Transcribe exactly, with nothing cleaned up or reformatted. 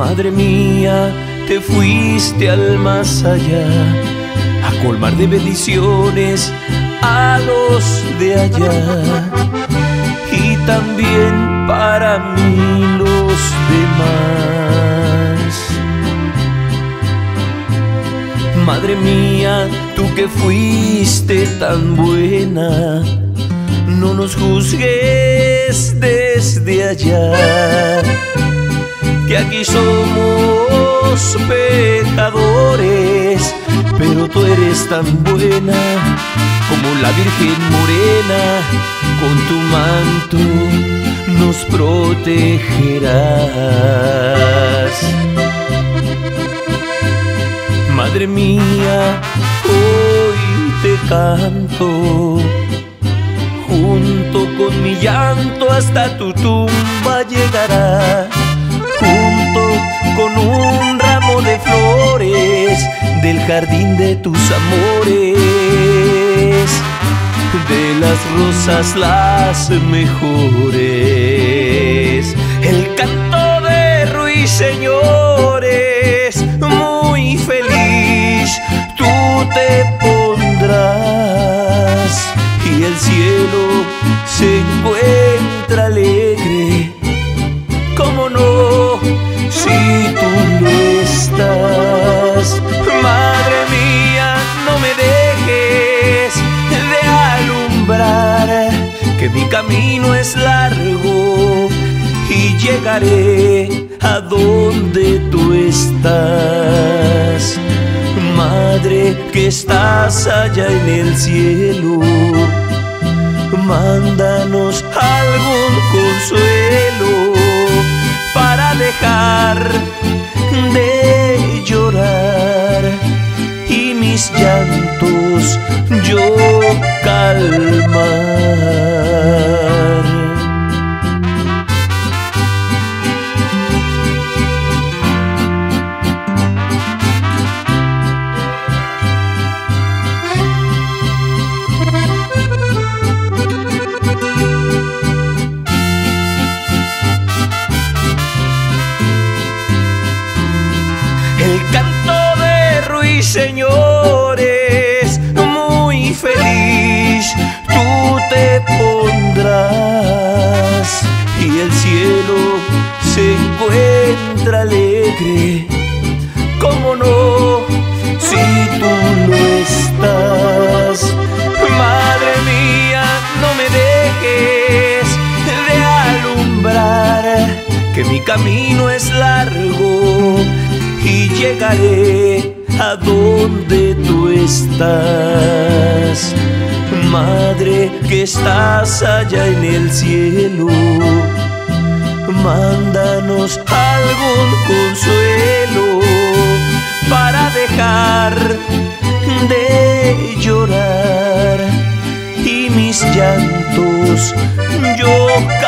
Madre mía, te fuiste al más allá a colmar de bendiciones a los de allá y también para mí los demás. Madre mía, tú que fuiste tan buena, no nos juzgues desde allá, que aquí somos pecadores, pero tú eres tan buena como la Virgen Morena, con tu manto nos protegerás. Madre mía, hoy te canto, junto con mi llanto hasta tu tumba llegará, junto con un ramo de flores del jardín de tus amores, de las rosas las mejores. El canto de ruiseñores, muy feliz tú te pondrás, y el cielo se encuentra alegre, como no, si tú no estás. Madre mía, no me dejes de alumbrar, que mi camino es largo y llegaré a donde tú estás. Madre que estás allá en el cielo, mándanos algún consuelo para dejar de llorar y mis llantos yo calmar. Señores, muy feliz tú te pondrás, y el cielo se encuentra alegre, como no, si tú no estás. Madre mía, no me dejes de alumbrar, que mi camino es largo y llegaré a donde tú estás. Madre que estás allá en el cielo, mándanos algún consuelo para dejar de llorar y mis llantos yo